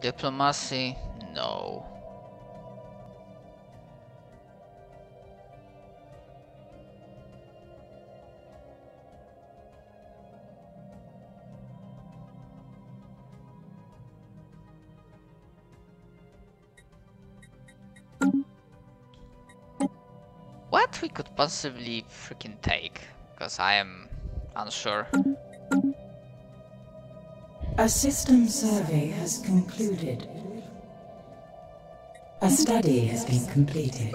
Diplomacy? No. What we could possibly freaking take, because I am unsure. A system survey has concluded. A study has been completed.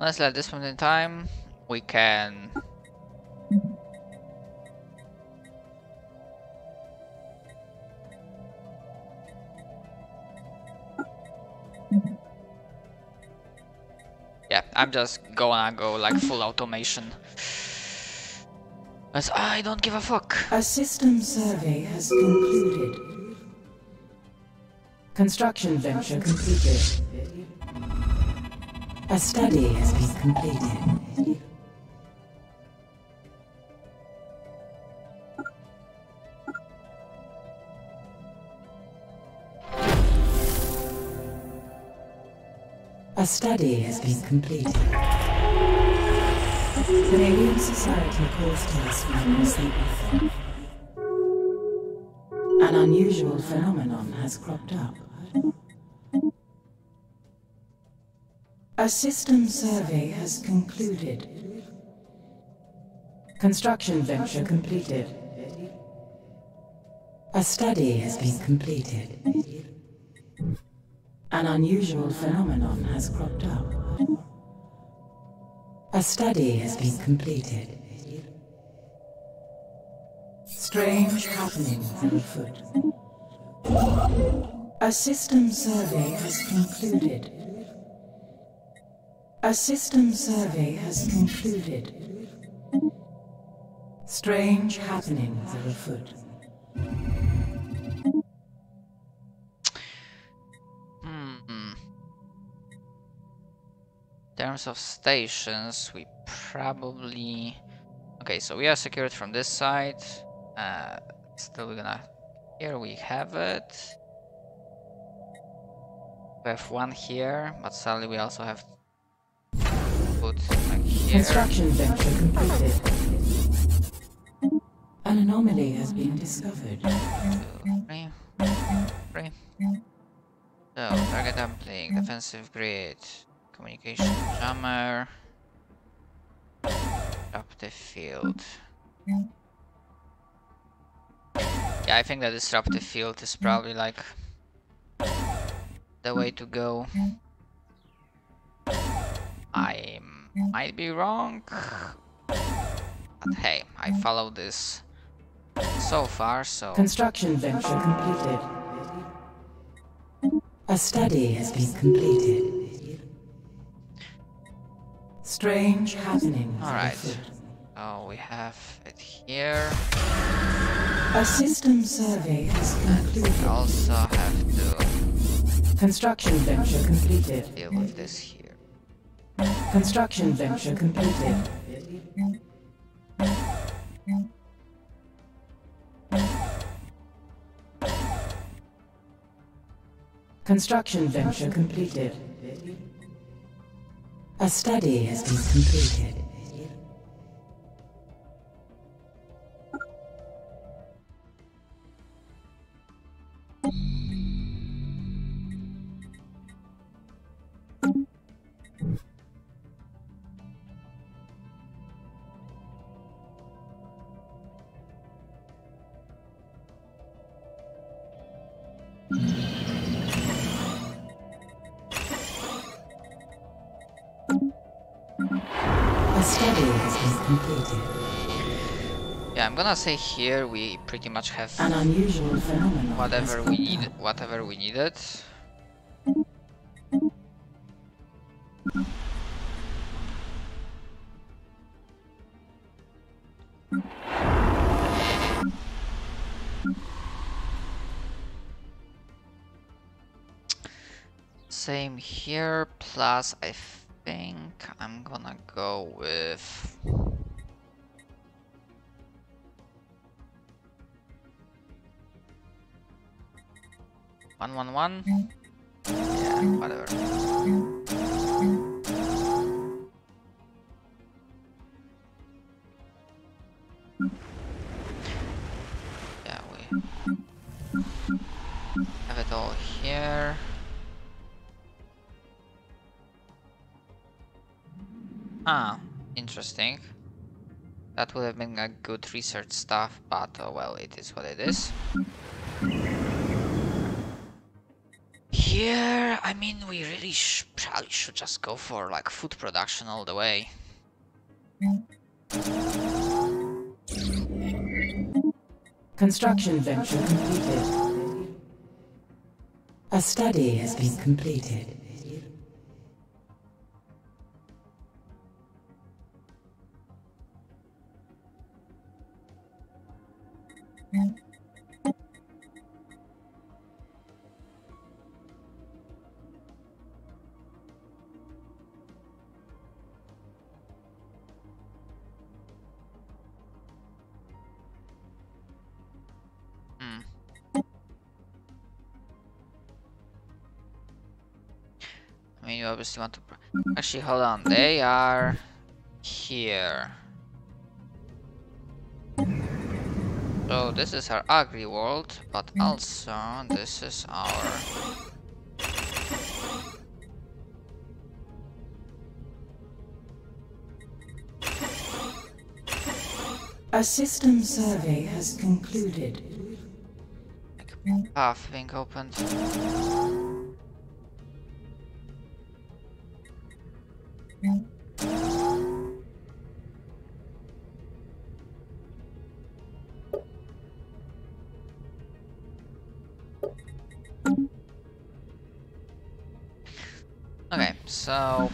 Honestly, at this point in time, we can... Yeah, I'm just gonna go like full automation. Because I don't give a fuck. A system survey has concluded. Construction venture completed. A study has been completed. A study has been completed. The Alien Society calls to us from the Sabbath. An unusual phenomenon has cropped up. A system survey has concluded. Construction venture completed. A study has been completed. An unusual phenomenon has cropped up. A study has been completed. Strange happenings on foot. A system survey has concluded. A system survey has concluded. Strange happenings are afoot. In terms of stations, we probably... Okay, so we are secured from this side. Still we're gonna... Here we have it. We have one here, but sadly we also have... Construction venture completed. An anomaly has been discovered. 2, 3, 3. So, target uplink, defensive grid, communication jammer, disruptive field. Yeah, I think that disruptive field is probably like the way to go. I might be wrong, but hey, I followed this so far, so... Construction venture completed. A study has been completed. Strange happenings. Alright, oh, we have it here. A system survey has concluded. And we also have to... Construction venture completed. Deal with this here. Construction venture completed. Construction venture completed. A study has been completed. I'm gonna say here we pretty much have an unusual phenomenon whatever we needed. same here, plus I think I'm gonna go with... One. Yeah, whatever. Yeah, we have it all here. Ah, interesting. That would have been a good research stuff, but oh well, it is what it is. Here, I mean, we really probably should just go for like food production all the way. Construction venture completed. A study has been completed. You obviously want to actually hold on, they are here, so this is our agri world, but also this is our a system survey has concluded. Like path being opened. Okay, so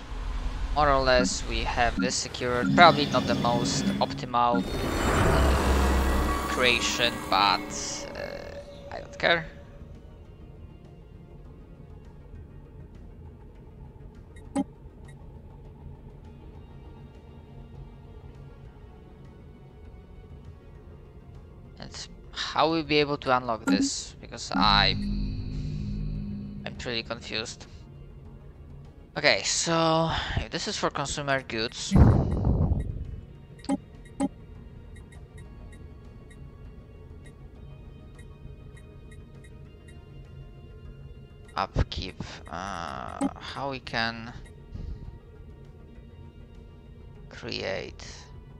more or less we have this secured. Probably not the most optimal creation, but I don't care. How will we be able to unlock this? Because I'm pretty confused. Okay, so if this is for consumer goods. Upkeep. How we can create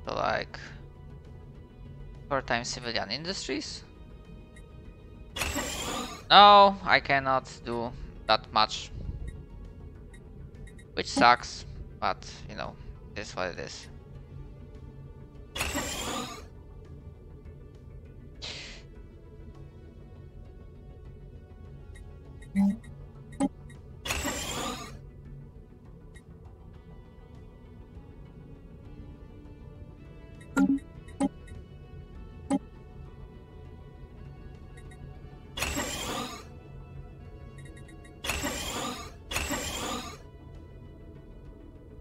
like part-time civilian industries? No, I cannot do that much, which sucks, but you know, it is what it is.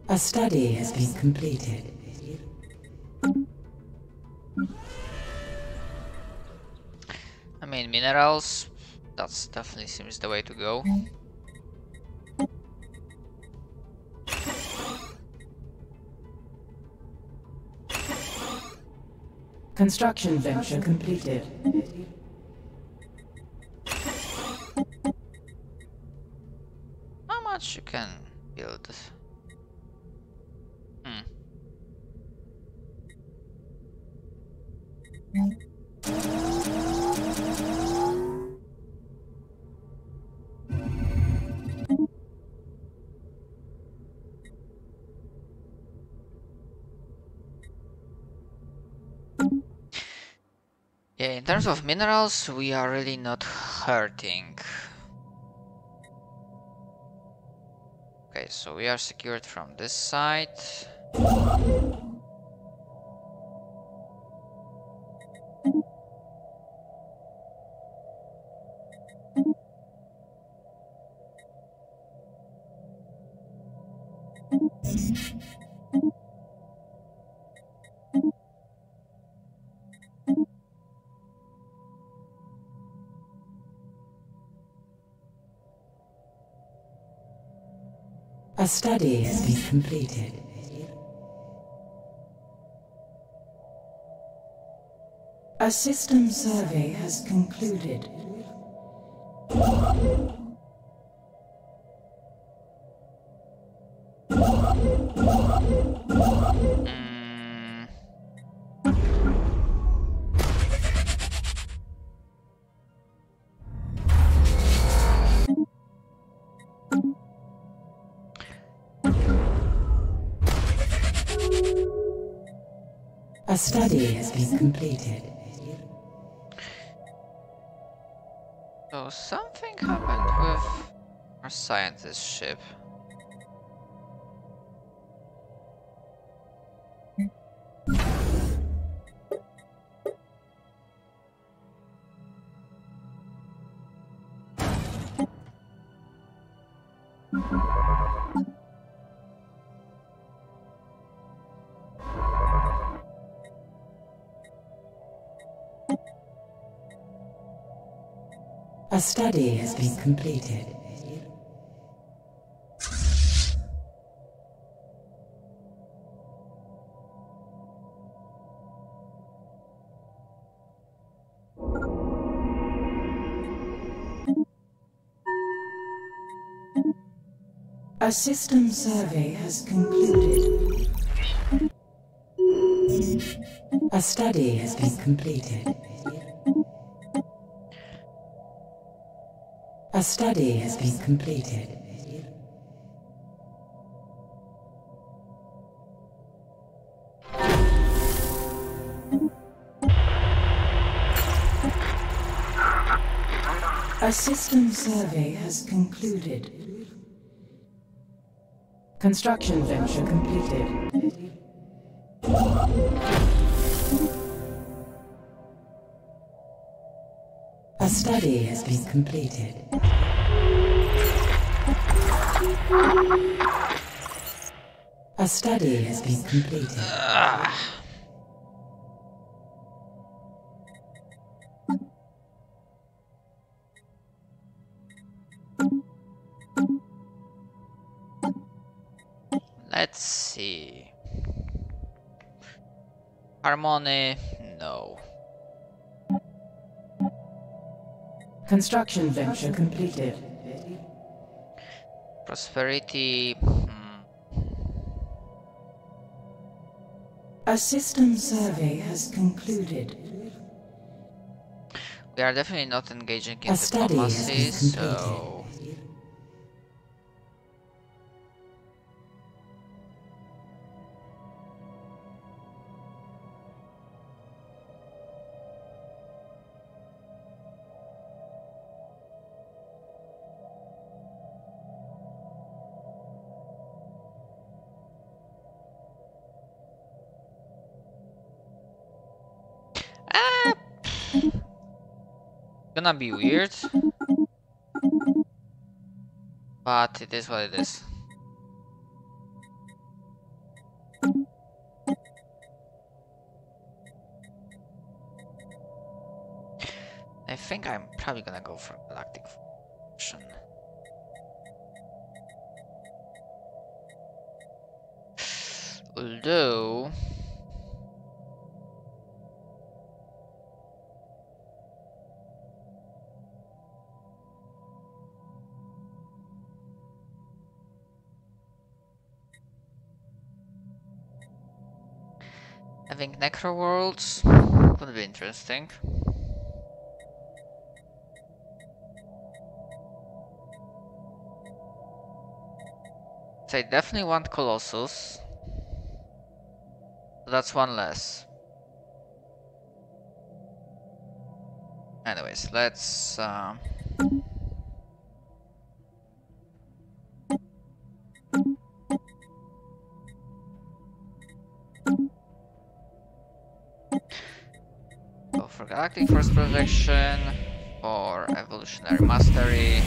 A study has been completed. I mean, minerals, that's definitely seems the way to go. Construction venture completed. How much you can build? Yeah, in terms of minerals, we are really not hurting. Okay, so we are secured from this side. A study has been completed. A system survey has concluded. A study has been completed. So something happened with our scientist ship. A study has been completed. A system survey has concluded. A study has been completed. A study has been completed. A system survey has concluded. Construction venture completed. A study has been completed. A study has been completed. Let's see. Harmony, no. Construction venture completed. Prosperity. A system survey has concluded. We are definitely not engaging in diplomacy, so... Gonna be weird, but it is what it is. I think I'm probably gonna go for galactic formation. Although having necro worlds could be interesting. So I definitely want Colossus. That's one less. Anyways, let's for Galactic Force Projection, for Evolutionary Mastery.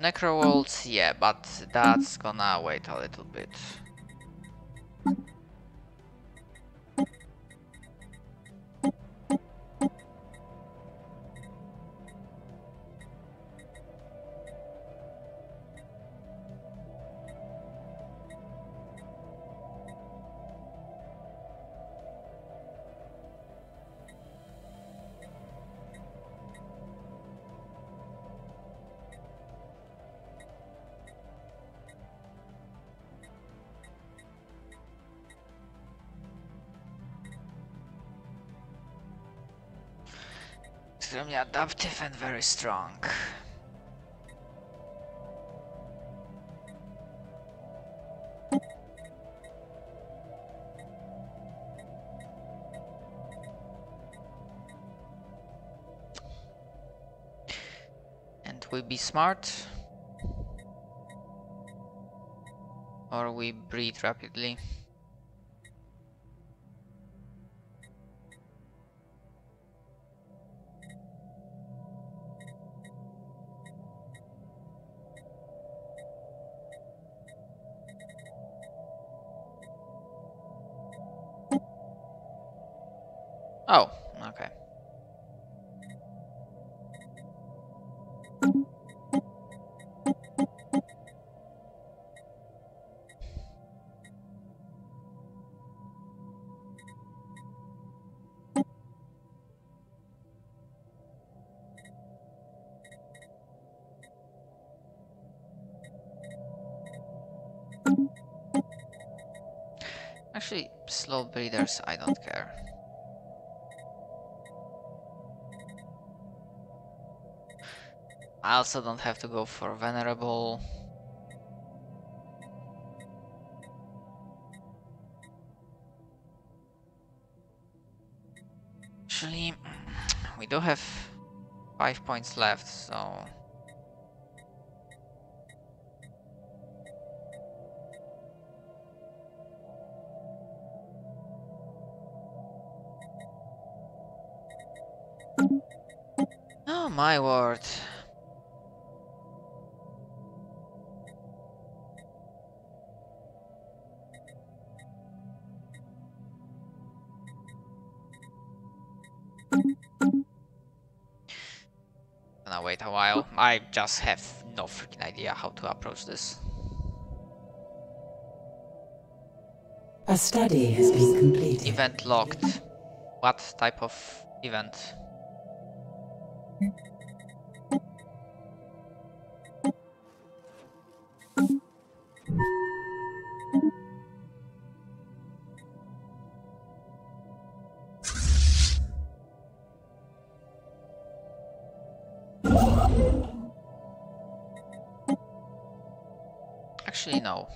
Necro Worlds, yeah, but that's gonna wait a little bit. extremely adaptive and very strong. And we be smart, or we breed rapidly. Oh, okay. Actually, slow breeders, I don't care. I also don't have to go for venerable. Actually, we do have 5 points left, so... Oh my word. Wait a while. I just have no freaking idea how to approach this. A study has been completed. Event logged. What type of event? Actually, no.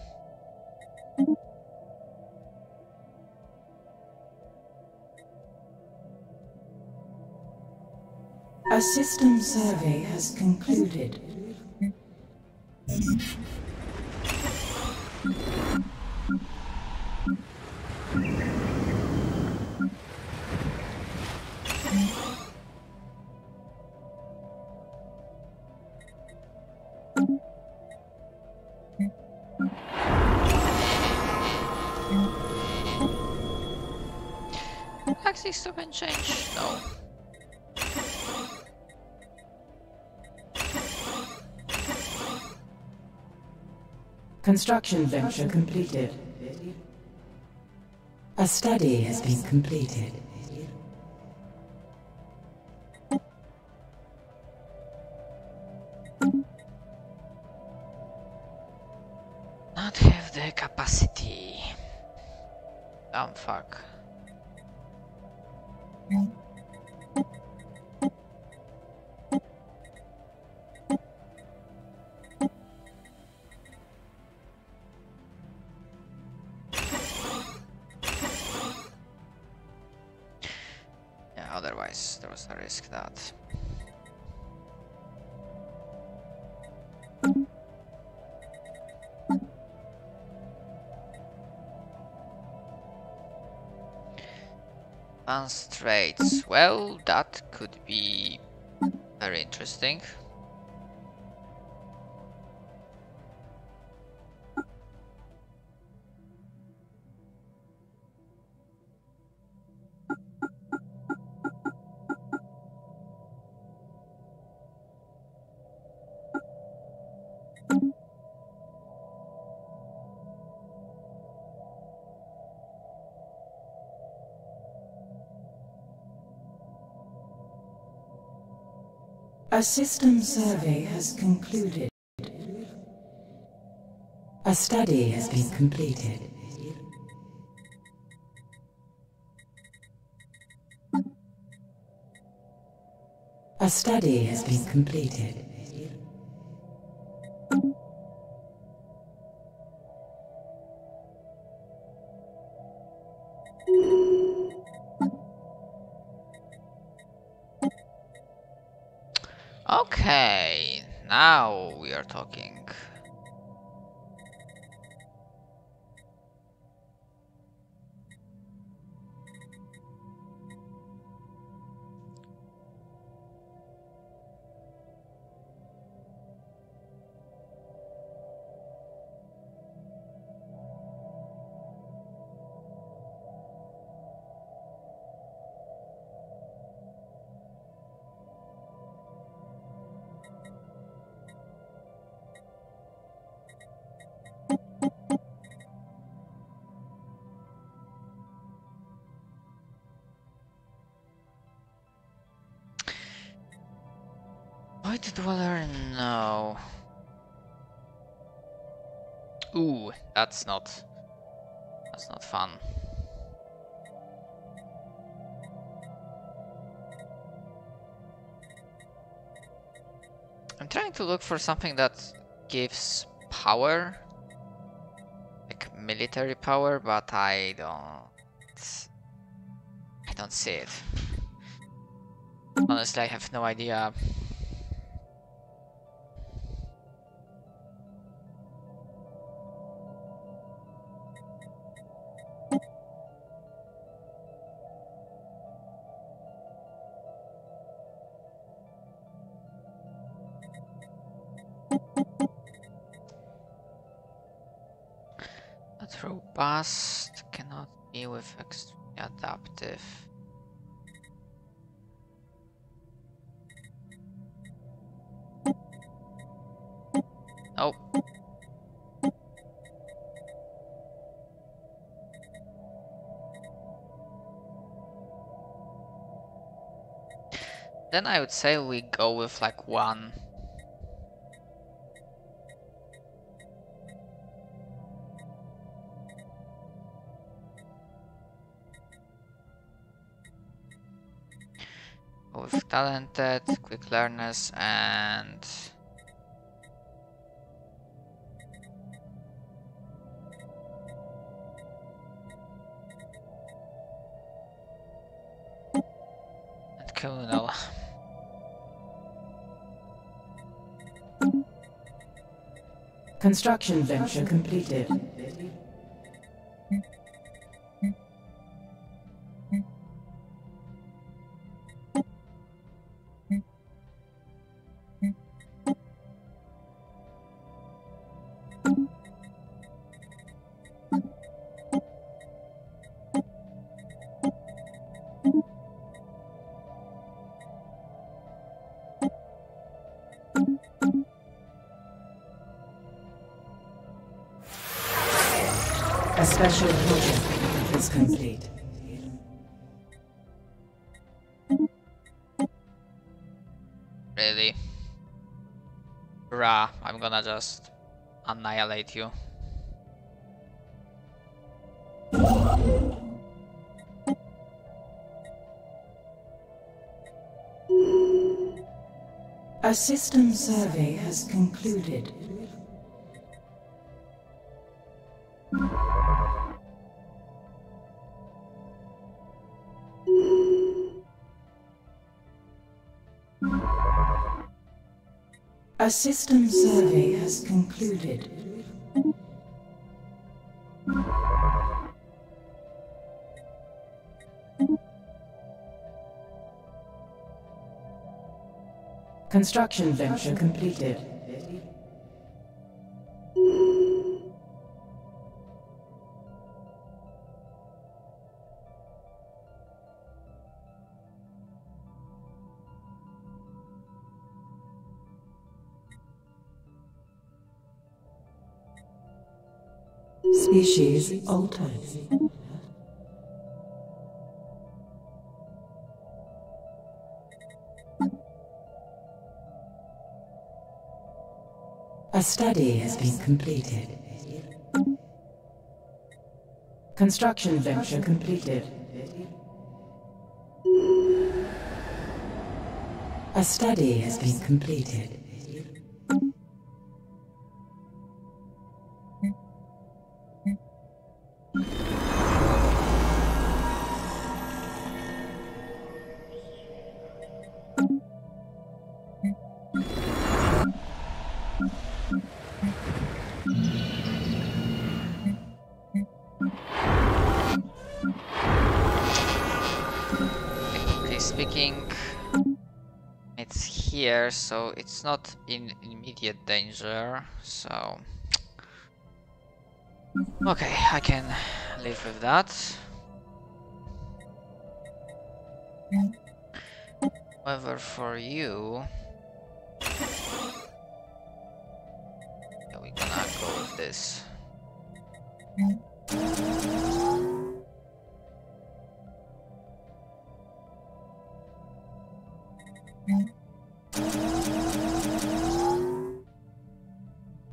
A system survey has concluded. Stop and change? No. Construction venture completed. A study has been completed. Not have the capacity. Damn fuck. Yeah, otherwise there was a risk that. Traits. Well, that could be very interesting. A system survey has concluded. A study has been completed. A study has been completed. Okay, now we are talking. Dweller, no. Ooh, that's not fun. I'm trying to look for something that gives power, like military power, but I don't see it. Honestly, I have no idea. Robust cannot be with extremely adaptive. Nope. Then I would say we go with like one. With talented, quick learners, and criminal. Construction venture completed. A special project is complete. Really? Bruh, I'm gonna just annihilate you. A system survey has concluded. A system survey has concluded. Construction venture completed. Species altered. A study has been completed. Construction venture completed. A A study has been completed. So it's not in immediate danger, so okay, I can live with that. However, for you, yeah, we're gonna go with this.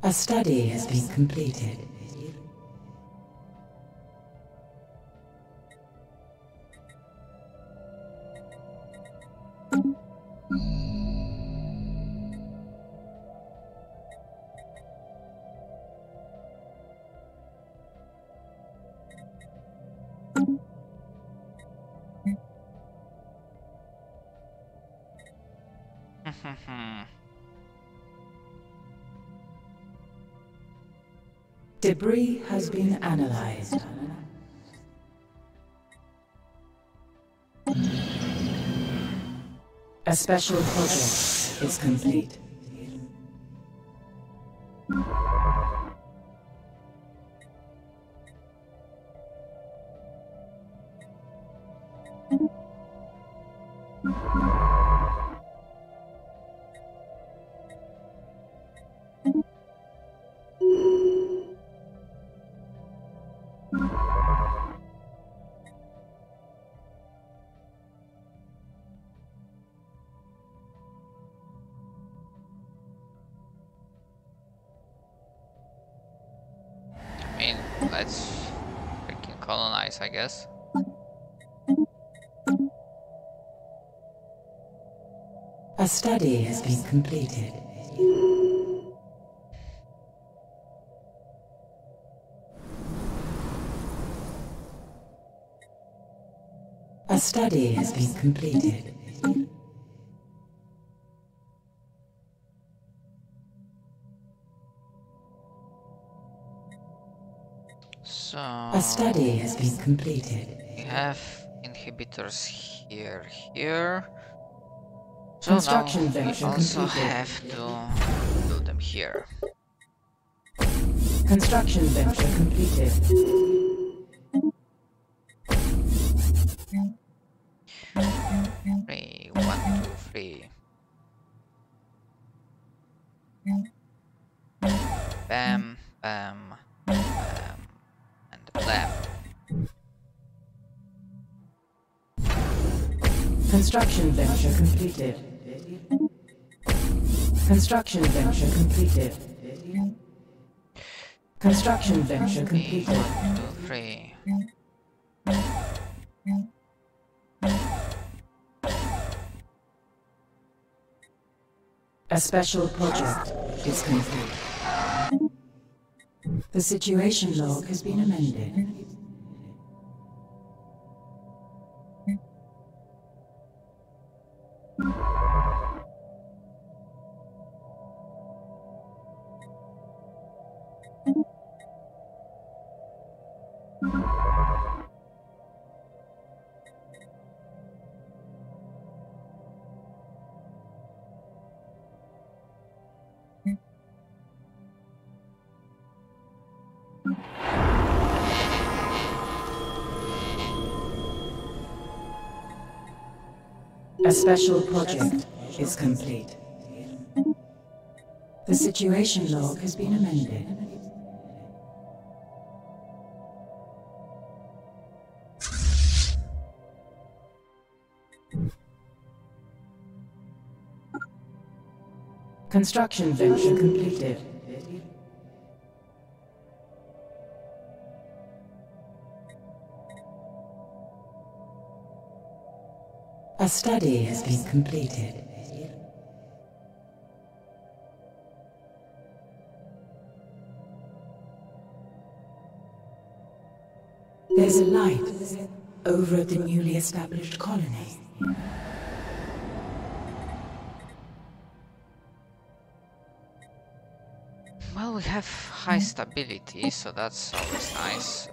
A study has been completed. Debris has been analyzed. A special project is complete. I guess. A study has been completed. A study has been completed. A study has been completed. We have inhibitors here. So now we also have to do them here. Construction venture completed. Three, 1, 2, 3. Bam, bam. Left. Construction venture completed. Construction venture completed. Construction venture completed. 1, 2, 3. A special project is complete. The situation log has been amended. A special project is complete. The situation log has been amended. Construction venture completed. A study has been completed. There's a light over at the newly established colony. Well, we have high stability, so that's always nice.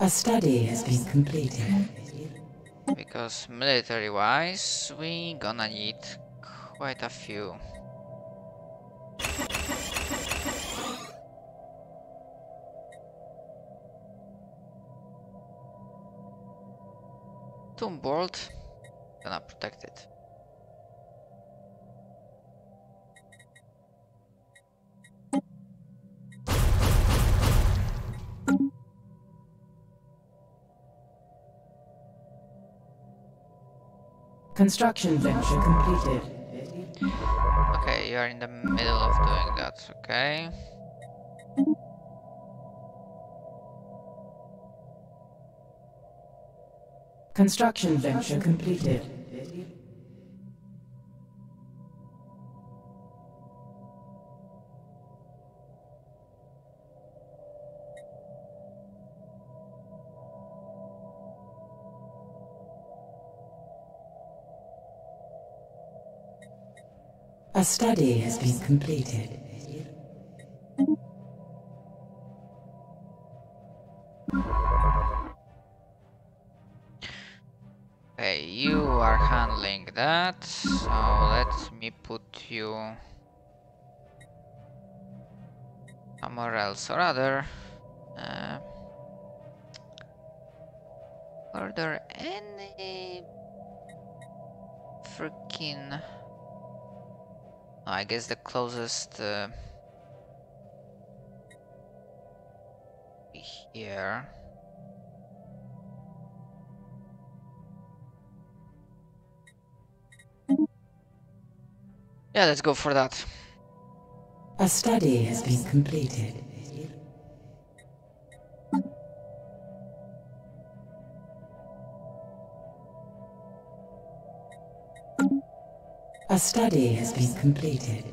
A study has been completed. Because military-wise, we gonna need quite a few. Tomb Vault, gonna protect it. Construction venture completed. Okay, you are in the middle of doing that, okay? Construction venture completed. A study has been completed. Okay, you are handling that, so let me put you somewhere else, or rather, are there any freaking... I guess the closest here. Yeah, let's go for that. A study has been completed. A study has been completed.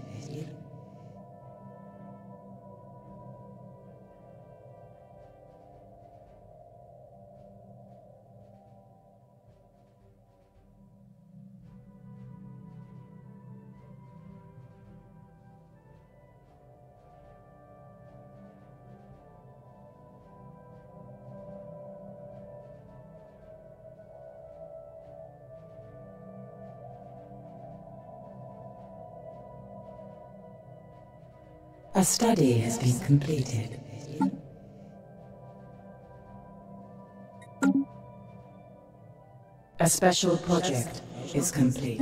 A study has been completed. A special project is complete.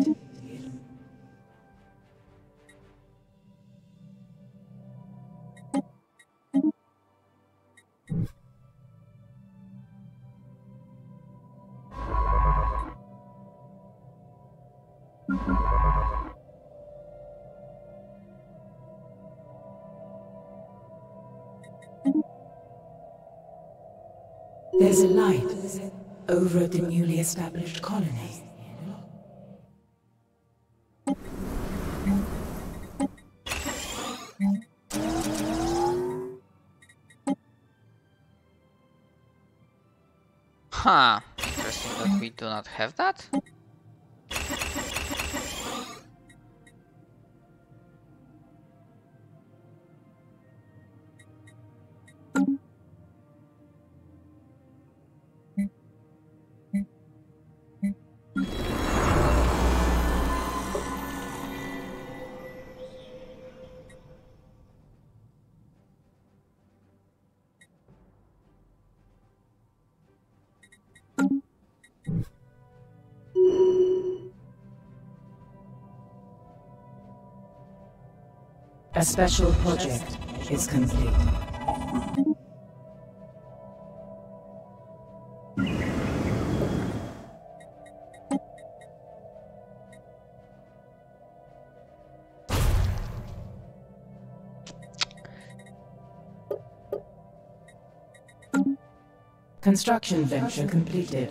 There's a light over at the newly established colony. Huh, interesting that we do not have that. A special project is complete. Construction venture completed.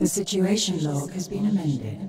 The situation log has been amended.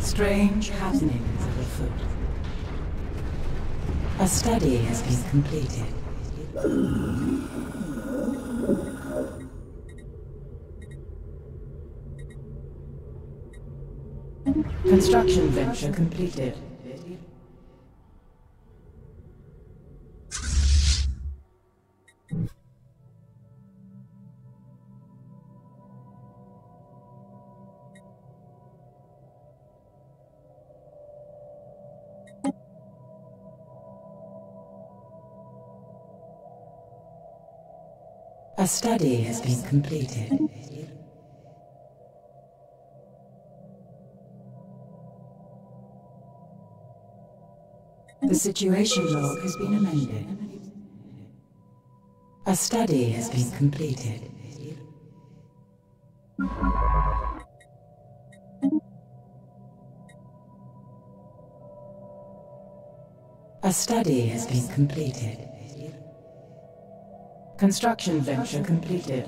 Strange happenings are afoot. A study has been completed. Construction venture completed. A study has been completed. The situation log has been amended. A study has been completed. A study has been completed. Construction venture completed.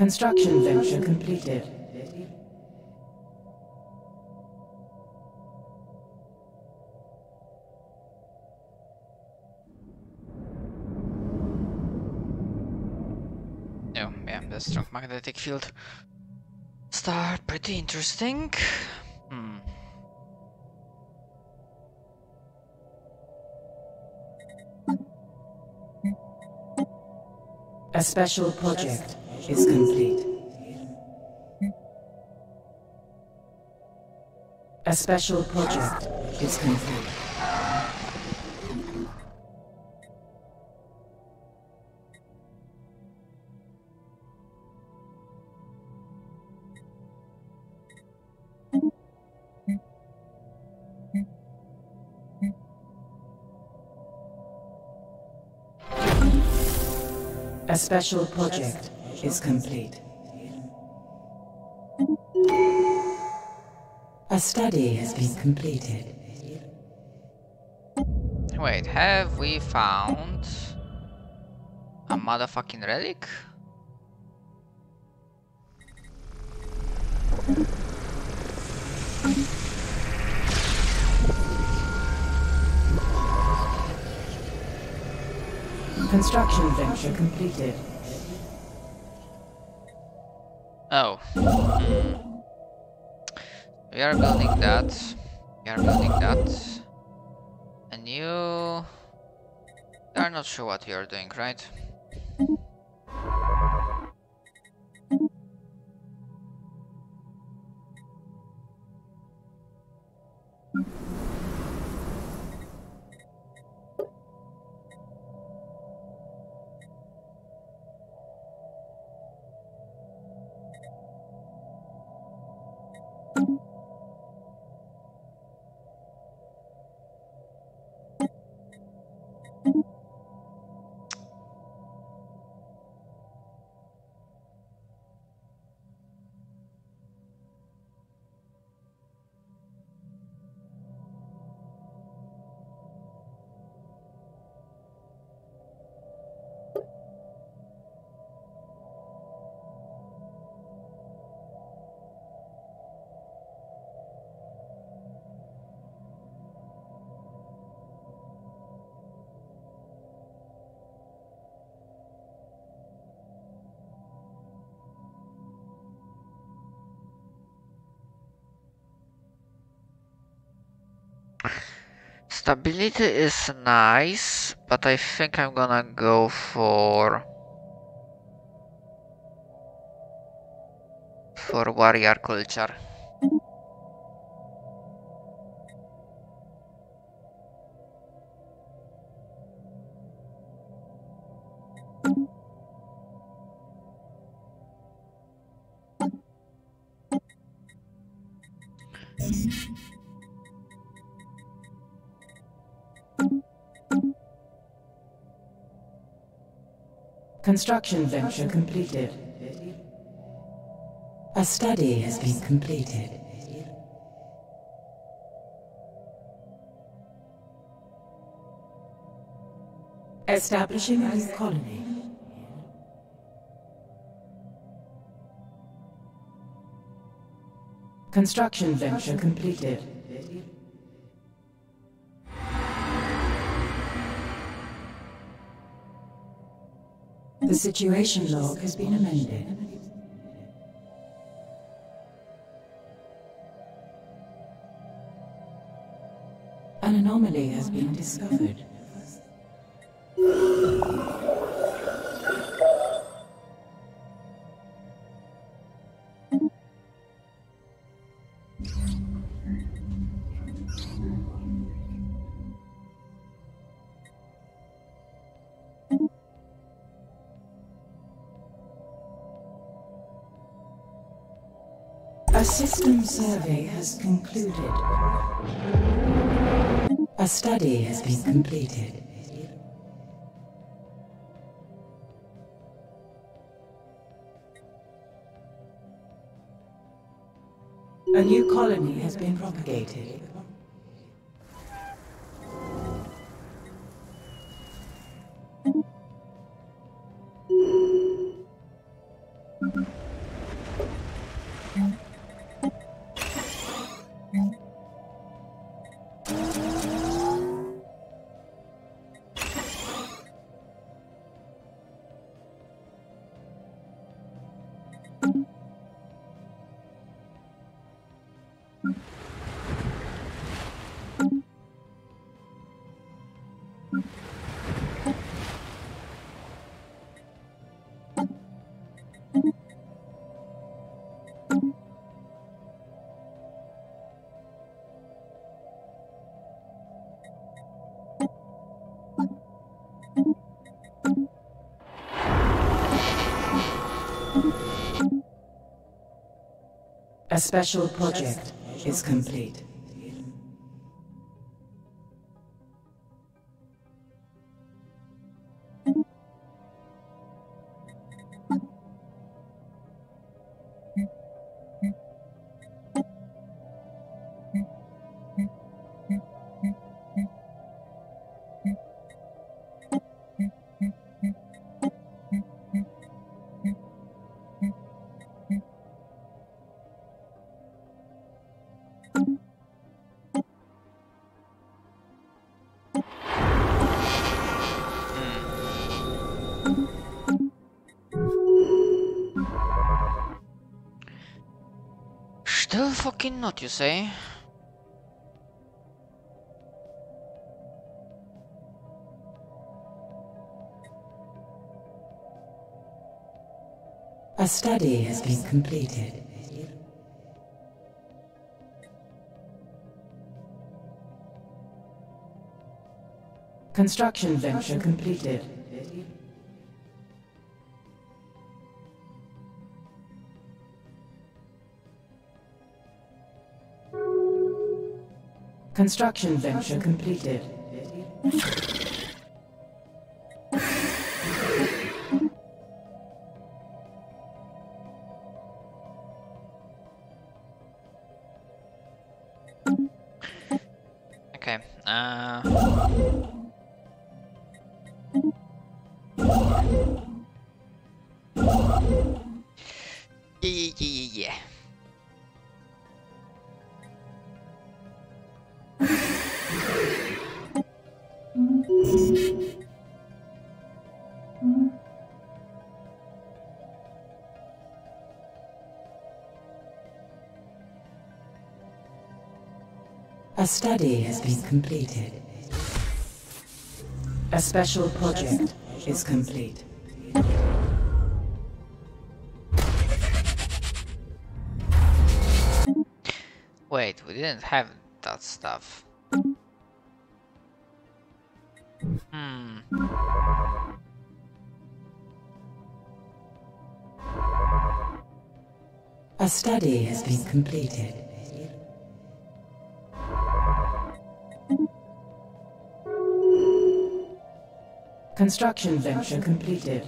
Construction venture completed. Oh, yeah, the strong magnetic field. Star, pretty interesting. A special project is complete. A special project is complete. A special project is complete. A study has been completed. Wait, have we found a motherfucking relic? Construction venture completed. Oh. We are building that. We are building that. And you are not sure what you are doing, right? Stability is nice, but I think I'm gonna go for warrior culture. Construction venture completed. A study has been completed. Establishing a new colony. Construction venture completed. The situation log has been amended. An anomaly has been discovered. A system survey has concluded. A study has been completed. A new colony has been propagated. A special project is complete. Still fucking not, you say? A study has been completed. Construction venture completed. Construction venture completed. Okay, yeah. A study has been completed. A special project is complete. Wait, we didn't have that stuff. A study has been completed. Construction venture completed.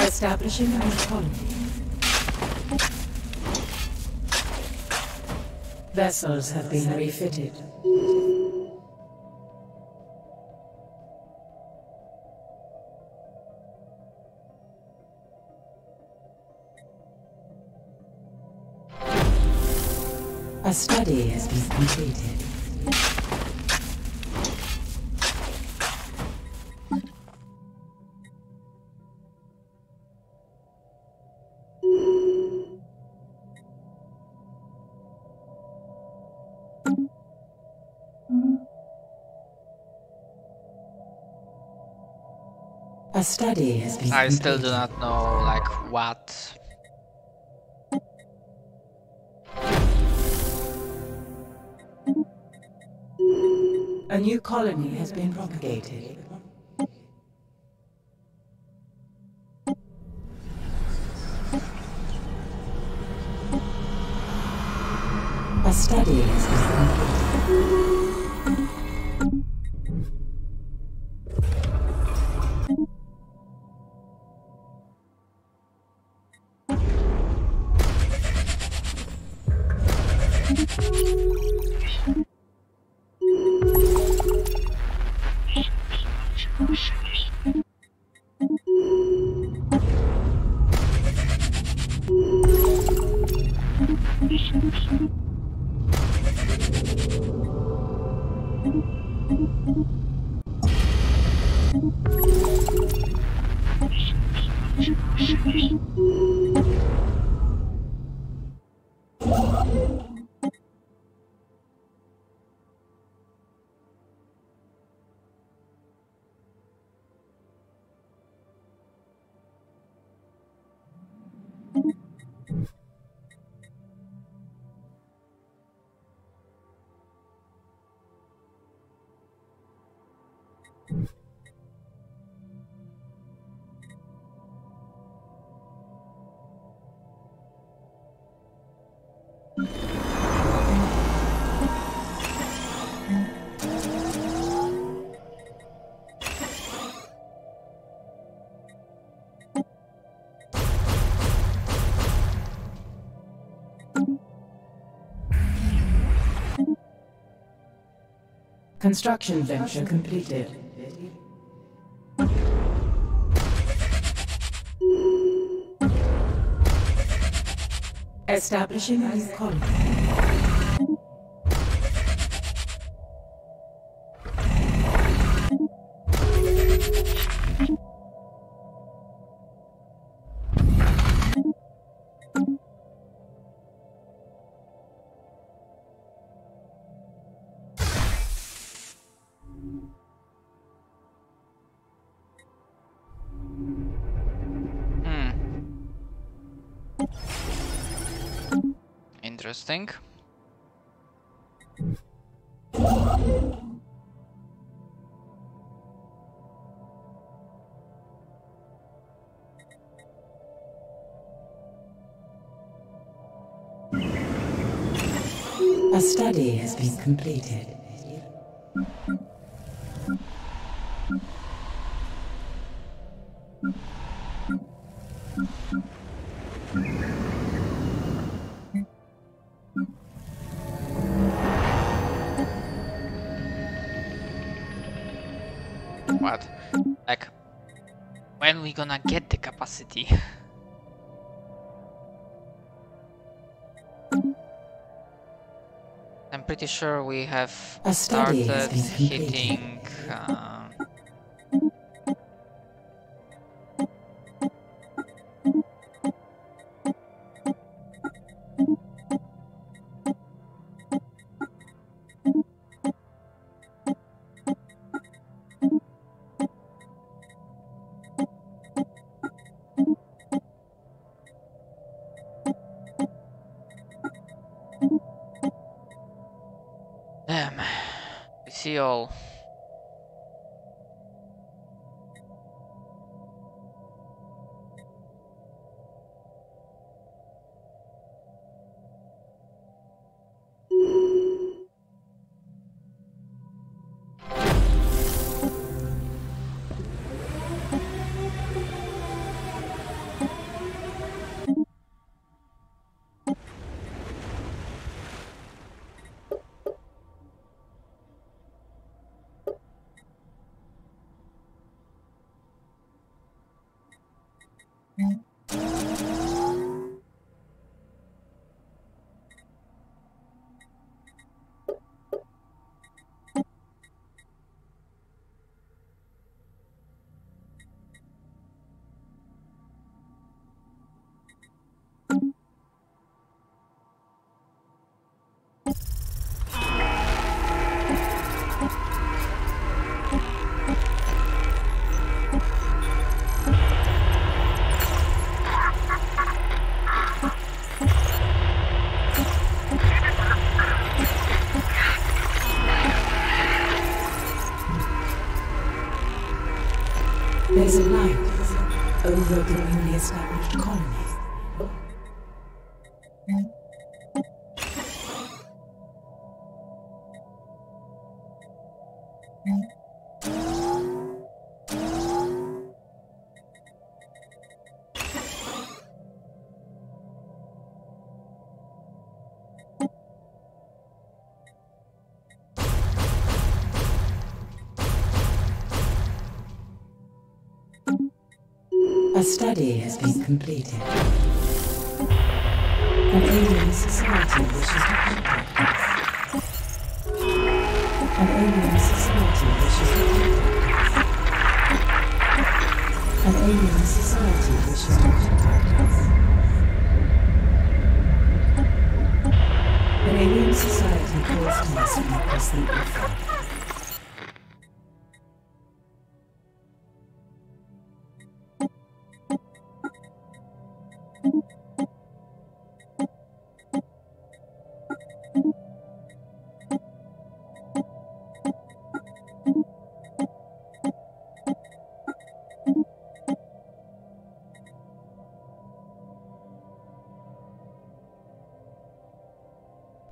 Establishing an autonomy. Vessels have been refitted. A study has been completed. A study has been completed. I still do not know, like, what. A new colony has been propagated. A study has been completed. Construction venture completed. Establishing a new colony. Interesting. A study has been completed. What? Like, when we gonna get the capacity? I'm pretty sure we have started hitting all. There's a light over the newly established colony. The study has been completed. An alien society wishes to contact us. An alien society wishes to contact us. An alien society wishes to contact us. An alien society calls to us from across the earth.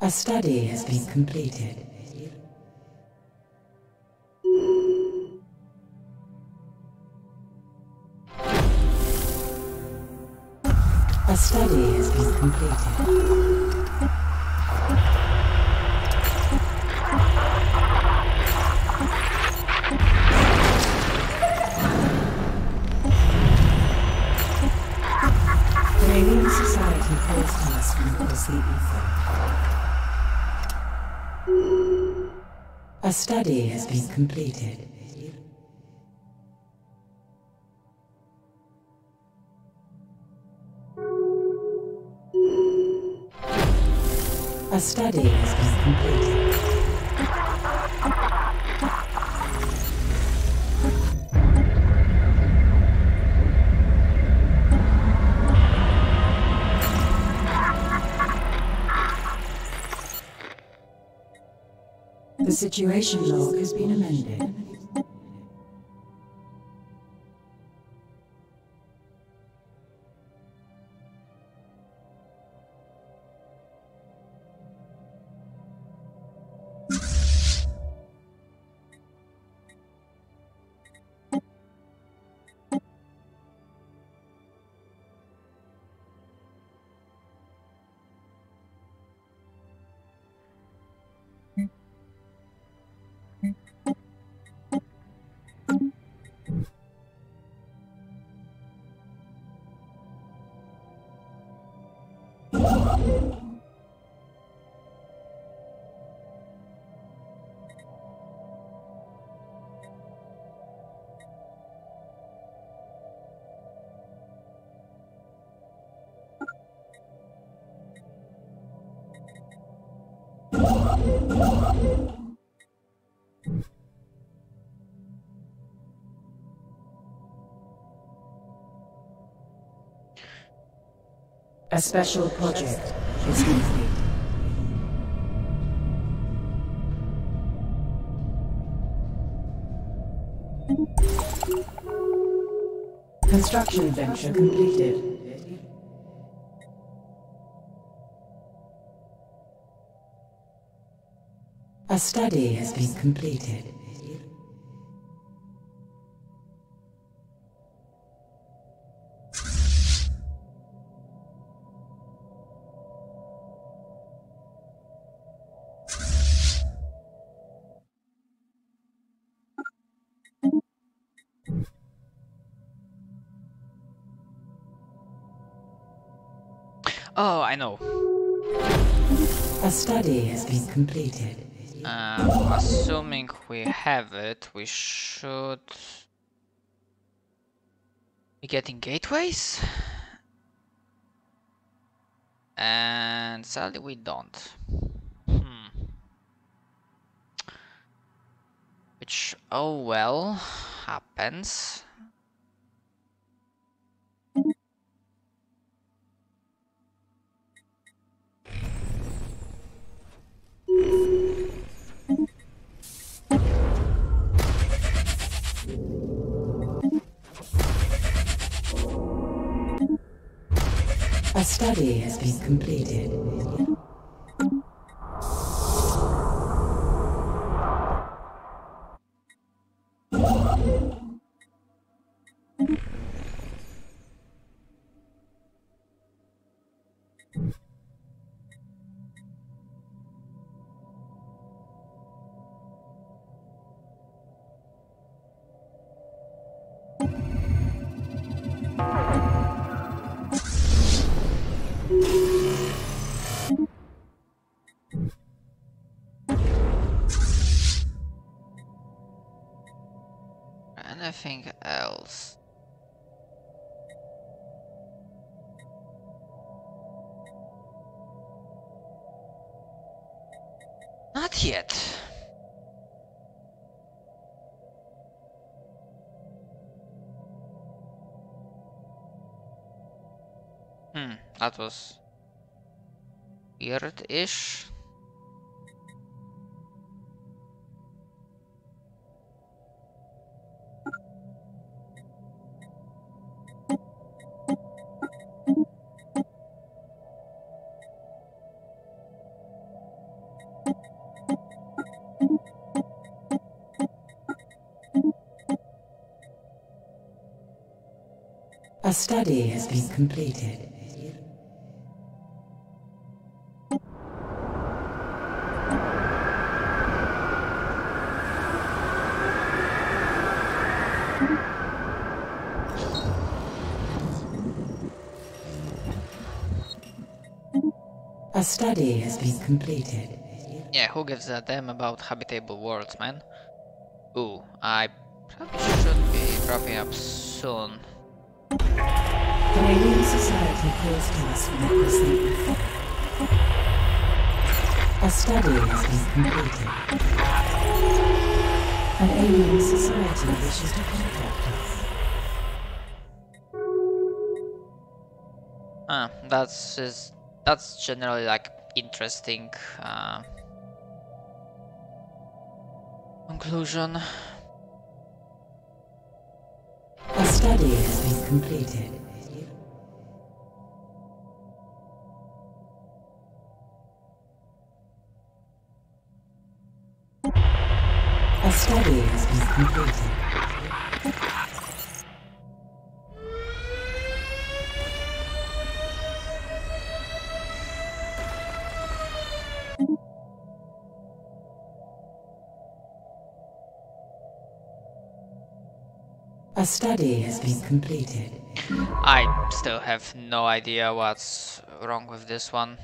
A study has been completed. A study has been completed. The alien society calls to us from across the ether. A study has been completed. A study has been completed. The situation log has been amended. A special project is complete. Construction venture completed. A study has been completed. Oh, I know. A study has been completed. Assuming we have it, we should be getting gateways? And sadly we don't. Which, oh well, happens. A study has been completed. Anything else? Not yet. That was weird-ish. A study has been completed. A study has been completed. Yeah, who gives a damn about habitable worlds, man? Ooh, I probably should be dropping up soon. The Alien Society calls to us from across the earth. A study has been completed. An Alien Society wishes to contact us. That's generally like interesting conclusion. A study has been completed. A study has been completed. A study has been completed. I still have no idea what's wrong with this one.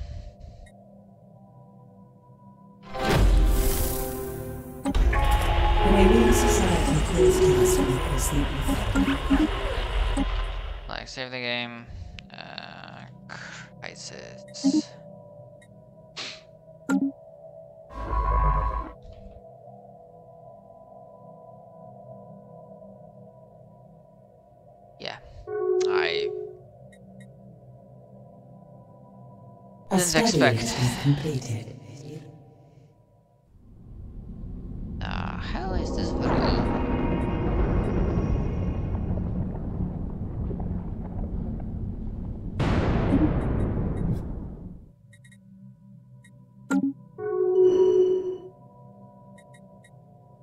Like, save the game. Crisis. didn't expect. How is this working?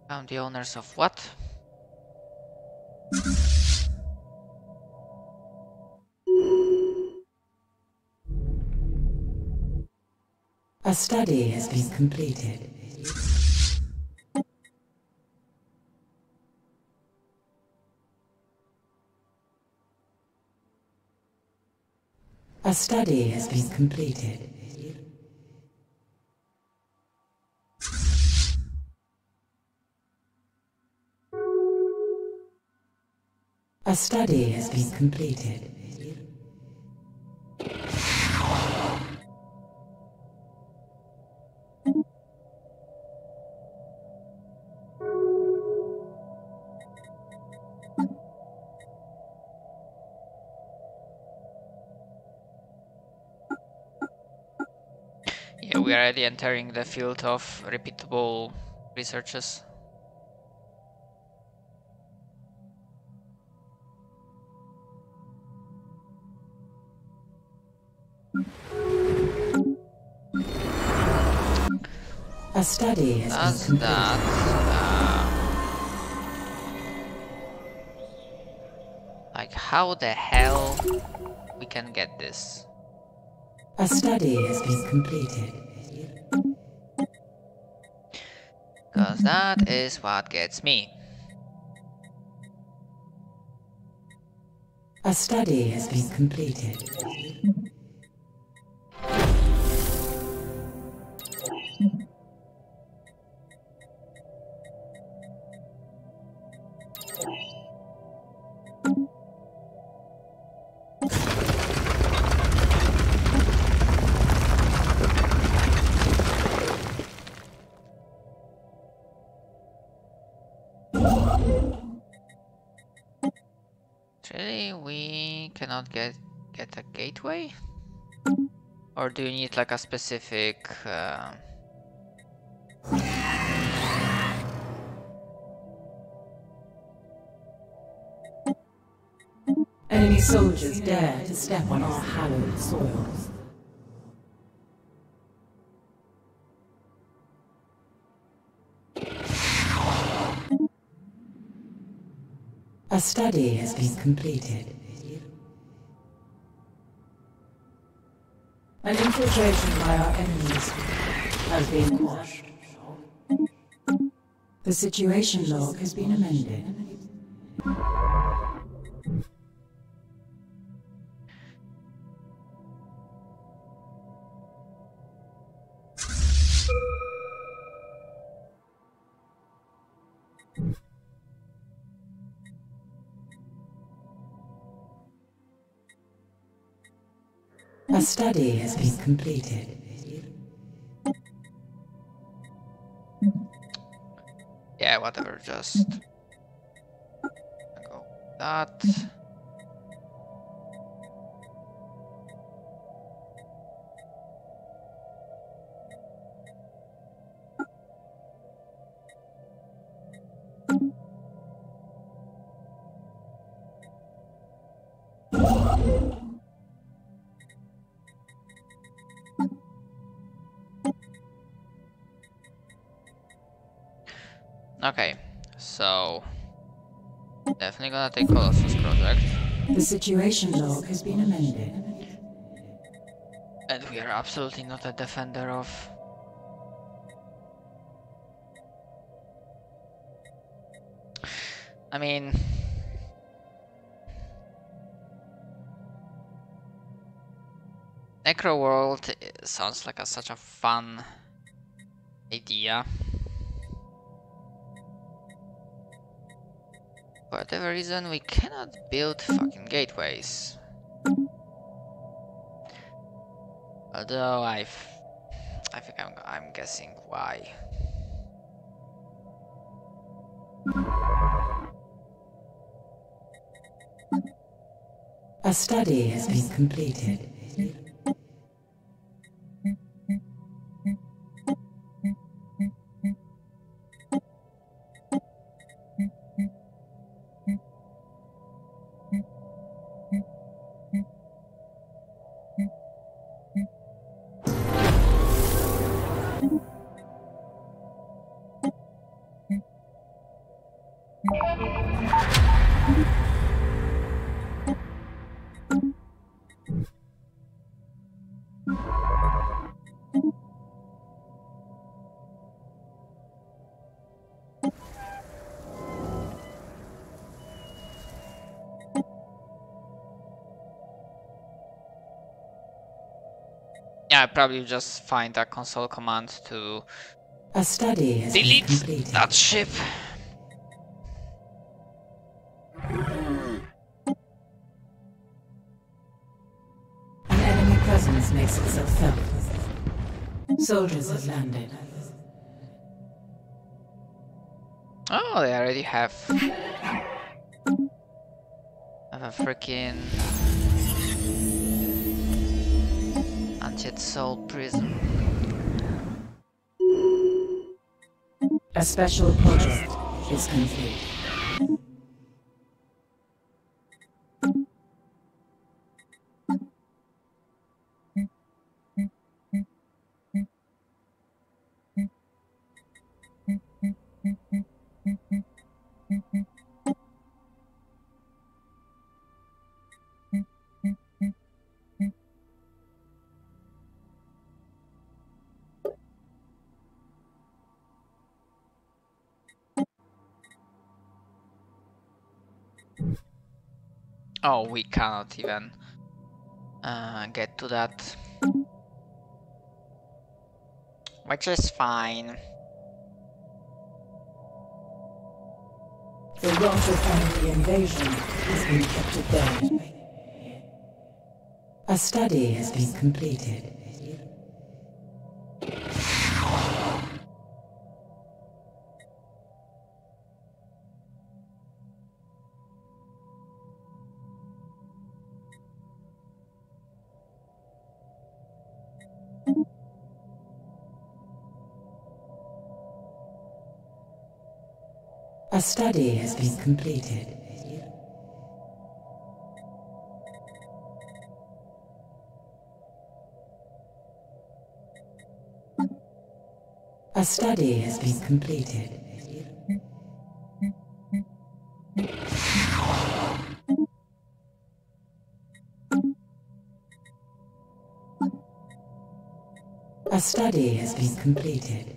Found the owners of what? A study has been completed. A study has been completed. A study has been completed. Yeah, we are already entering the field of repeatable researches. A study has been completed. Like, how the hell we can get this? A study has been completed. Because that is what gets me. A study has been completed. Really, we cannot get a gateway? Or do you need like a specific... Enemy soldiers dare to step on our hallowed soils. A study has been completed. An infiltration by our enemies has been quashed. The situation log has been amended. A study has been completed. Yeah, whatever, just go that. Okay, so definitely gonna take Colossus project. The situation log has been amended. And we are absolutely not a defender of... I mean... Necroworld sounds like such a fun idea. For whatever reason, we cannot build fucking gateways. Although I think I'm guessing why. A study has been completed. Yeah, probably just find a console command to delete that ship. An enemy presence makes itself felt. Soldiers have landed. Oh, they already have. I have a freaking Unjet Soul Prism. A special project is complete. Oh, we cannot even get to that, which is fine. The launch of the invasion has been kept at bay. A study has been completed. A study has been completed. A study has been completed. A study has been completed.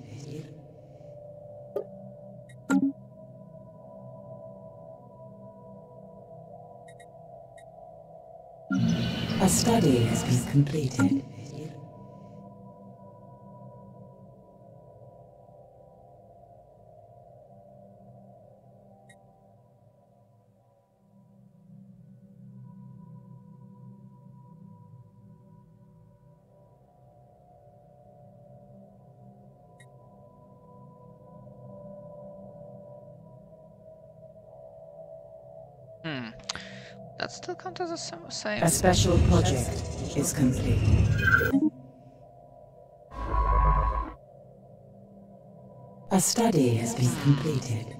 A study has been completed. That still counts as the same. A special project is complete. A study has been completed.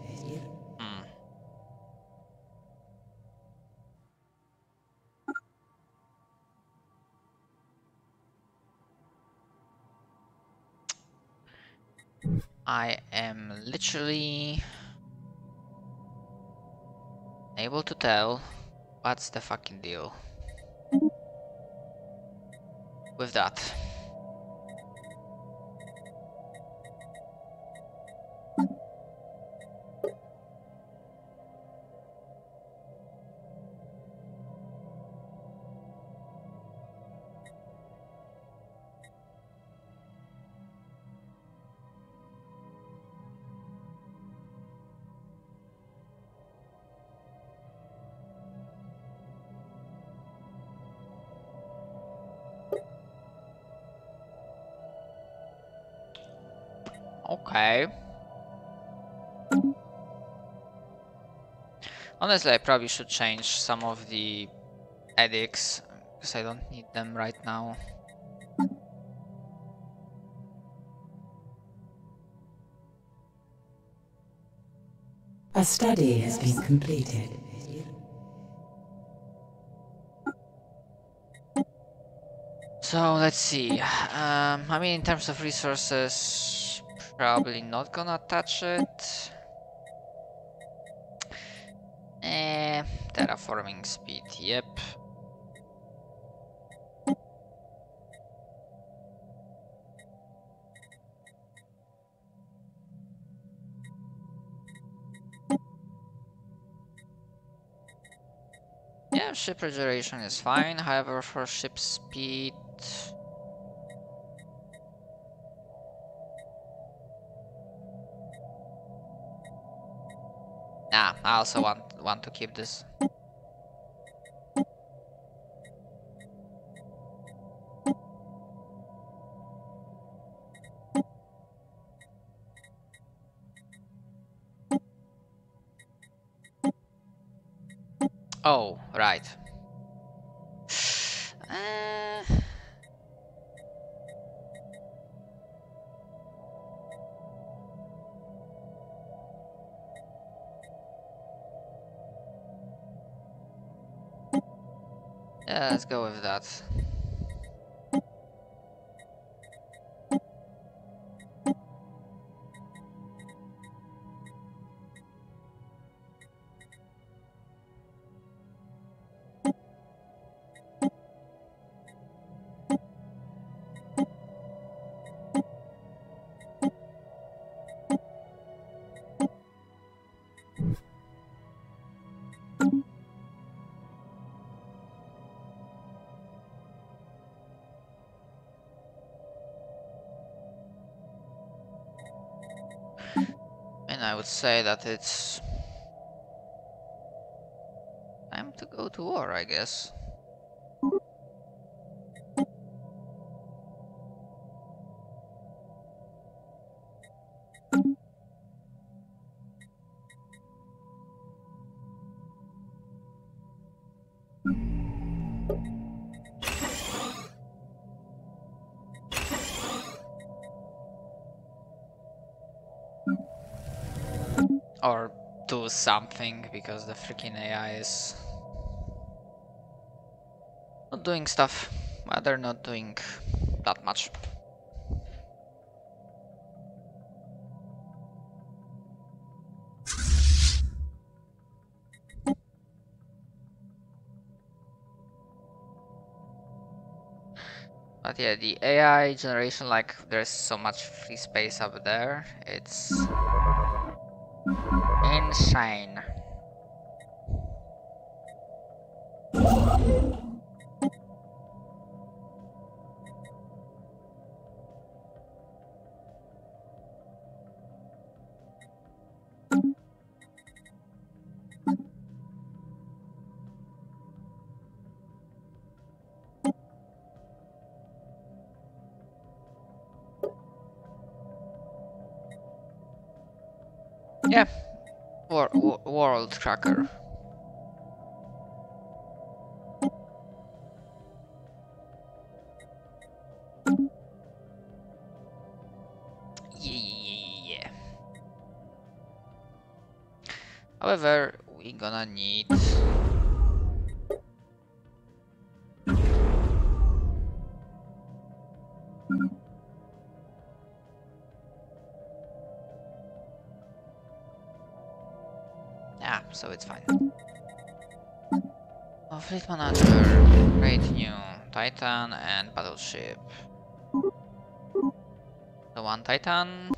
I am literally unable to tell. What's the fucking deal with that? Okay. Honestly, I probably should change some of the edicts because I don't need them right now. A study has been completed. So let's see. I mean, in terms of resources. Probably not gonna touch it. Terraforming speed, yep. Yeah, ship regeneration is fine, however for ship speed I also want to keep this. Oh, right. Yeah, let's go with that. I would say that it's time to go to war, I guess. Or do something, because the freaking AI is not doing stuff. Well, they're not doing that much. But yeah, the AI generation, like, there's so much free space up there. It's insane. Yeah. World Tracker. Yeah. However, we're gonna need so it's fine. Oh, Fleet Manager, great new Titan and Battleship. The one Titan.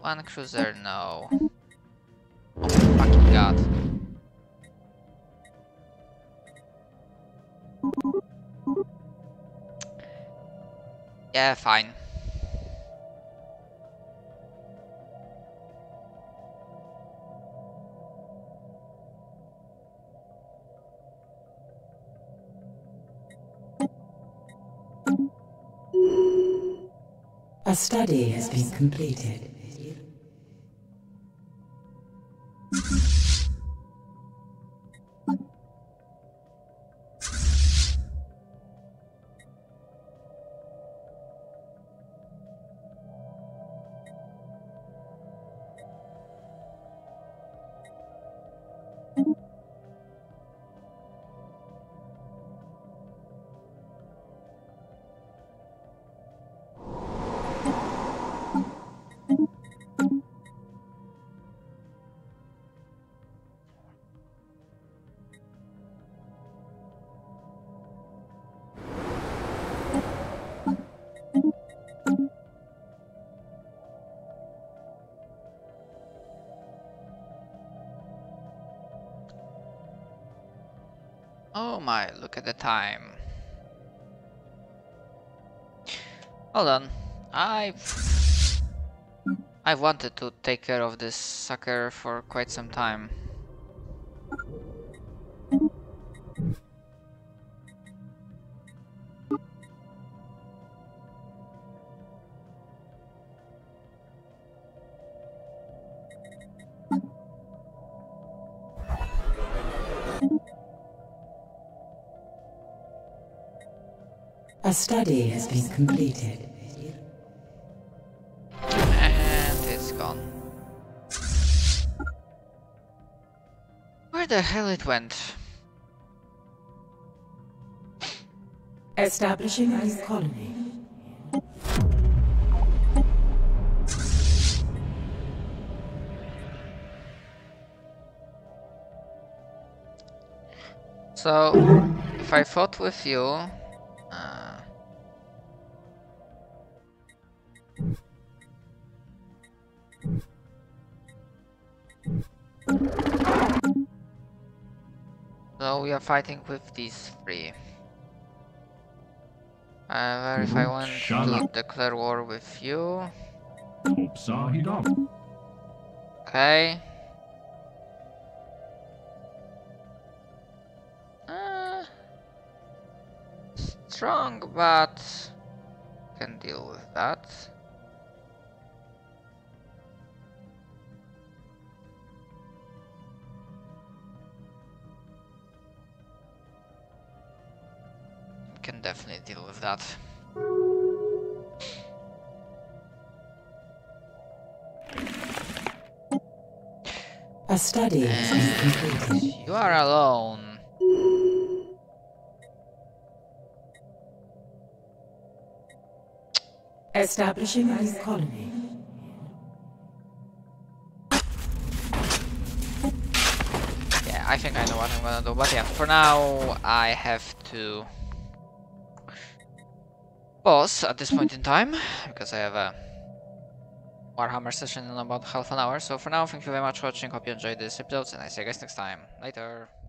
One Cruiser, no. Oh fucking god. Yeah, fine. A study has been completed. Oh my, look at the time. Hold on, I've I've wanted to take care of this sucker for quite some time. A study has been completed. And it's gone. Where the hell it went? Establishing a new colony. So, if I fought with you... So we are fighting with these three. However, if I want to declare war with you... Okay. Strong, but... can deal with that. Can definitely deal with that. A study is completed. You are alone. Establishing a new colony. Yeah, I think I know what I'm gonna do, but yeah, for now I have to pause at this point in time, because I have a Warhammer session in about half an hour. So for now, thank you very much for watching, hope you enjoyed this episode, and I see you guys next time. Later!